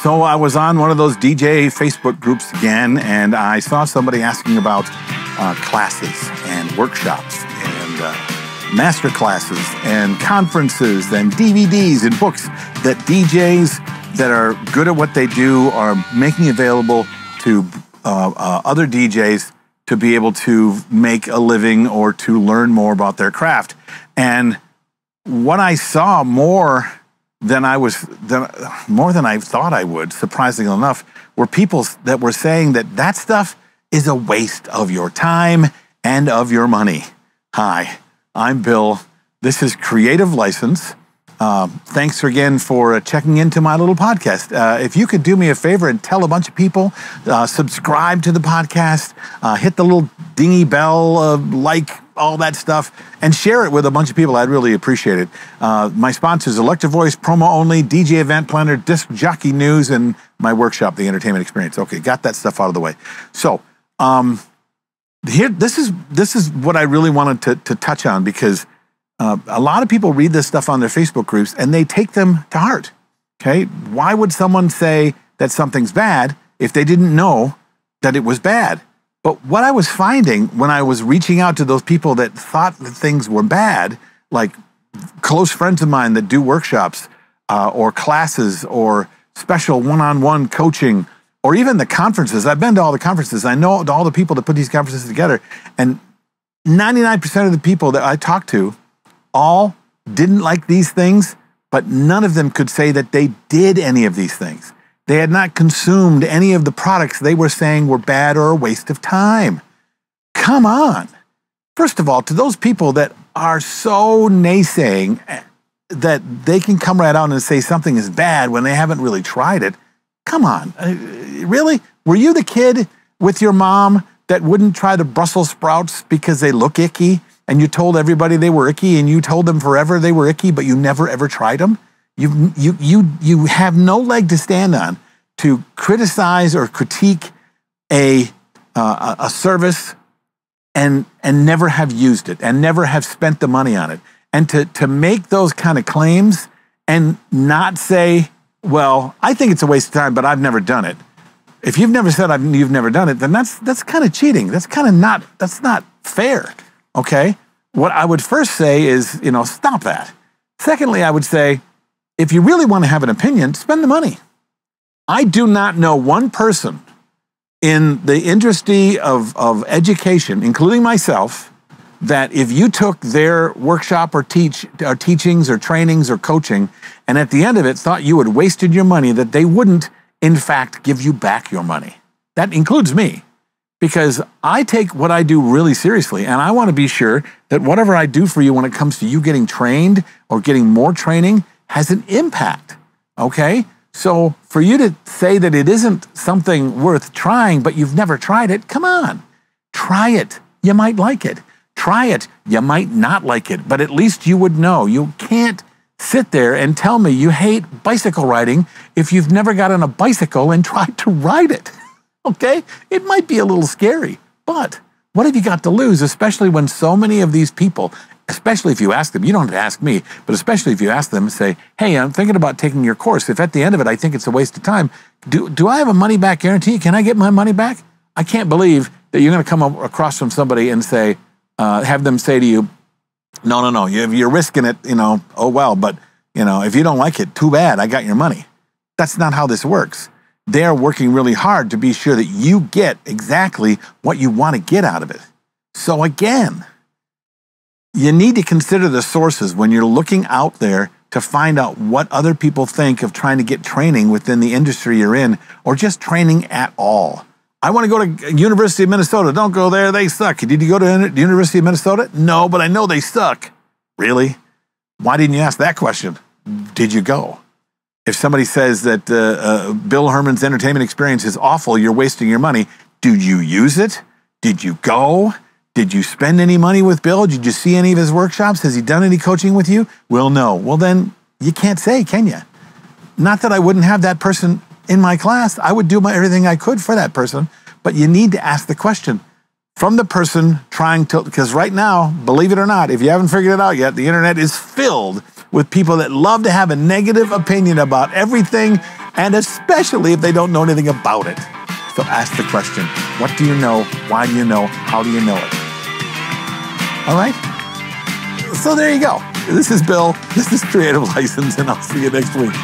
So I was on one of those DJ Facebook groups again, and I saw somebody asking about classes and workshops and master classes and conferences and DVDs and books that DJs that are good at what they do are making available to other DJs to be able to make a living or to learn more about their craft. And what I saw more than I thought I would, surprisingly enough, were people that were saying that that stuff is a waste of your time and of your money. Hi, I'm Bill. This is Creative License. Thanks again for checking into my little podcast. If you could do me a favor and tell a bunch of people, subscribe to the podcast, hit the little dingy bell, like all that stuff, and share it with a bunch of people. I'd really appreciate it. My sponsors, Electro Voice, Promo Only, DJ Event Planner, Disc Jockey News, and my workshop, The Entertainment Experience. Okay, got that stuff out of the way. So this is what I really wanted to touch on, because a lot of people read this stuff on their Facebook groups and they take them to heart, okay? Why would someone say that something's bad if they didn't know that it was bad? But what I was finding when I was reaching out to those people that thought that things were bad, like close friends of mine that do workshops or classes or special one-on-one coaching, or even the conferences. I've been to all the conferences. I know all the people that put these conferences together. And 99% of the people that I talked to all didn't like these things, but none of them could say that they did any of these things. They had not consumed any of the products they were saying were bad or a waste of time. Come on. First of all, to those people that are so naysaying that they can come right out and say something is bad when they haven't really tried it, come on. Really? Were you the kid with your mom that wouldn't try the Brussels sprouts because they look icky, and you told everybody they were icky, and you told them forever they were icky, but you never ever tried them? You have no leg to stand on to criticize or critique a service and never have used it and never have spent the money on it. And to make those kind of claims and not say, well, I think it's a waste of time, but I've never done it. If you've never said you've never done it, then that's kind of cheating. That's kind of not fair. Okay? What I would first say is, you know, stop that. Secondly, I would say, if you really want to have an opinion, spend the money. I do not know one person in the industry of education, including myself, that if you took their workshop or teachings or trainings or coaching, and at the end of it thought you had wasted your money, that they wouldn't, in fact, give you back your money. That includes me, because I take what I do really seriously, and I want to be sure that whatever I do for you when it comes to you getting trained or getting more training has an impact, okay? So for you to say that it isn't something worth trying, but you've never tried it, come on. Try it. You might like it. Try it. You might not like it, but at least you would know. You can't sit there and tell me you hate bicycle riding if you've never got on a bicycle and tried to ride it, okay? It might be a little scary, but what have you got to lose, especially when so many of these people, especially if you ask them, you don't have to ask me, but especially if you ask them and say, hey, I'm thinking about taking your course. If at the end of it, I think it's a waste of time, do I have a money back guarantee? Can I get my money back? I can't believe that you're going to come across from somebody and say, have them say to you, no, you're risking it, you know, oh well, but you know, if you don't like it, too bad, I got your money. That's not how this works. They're working really hard to be sure that you get exactly what you want to get out of it. So again, you need to consider the sources when you're looking out there to find out what other people think of trying to get training within the industry you're in, or just training at all. I want to go to University of Minnesota. Don't go there. They suck. Did you go to the University of Minnesota? No, but I know they suck. Really? Why didn't you ask that question? Did you go? If somebody says that Bill Herman's entertainment experience is awful, you're wasting your money, did you use it? Did you go? Did you spend any money with Bill? Did you see any of his workshops? Has he done any coaching with you? Well, no. Well, then you can't say, can you? Not that I wouldn't have that person in my class. I would do everything I could for that person, but you need to ask the question from the person trying to, because right now, believe it or not, if you haven't figured it out yet, the internet is filled with people that love to have a negative opinion about everything and especially if they don't know anything about it. So ask the question, what do you know, why do you know, how do you know it? All right? So there you go. This is Bill. This is Creative License, and I'll see you next week.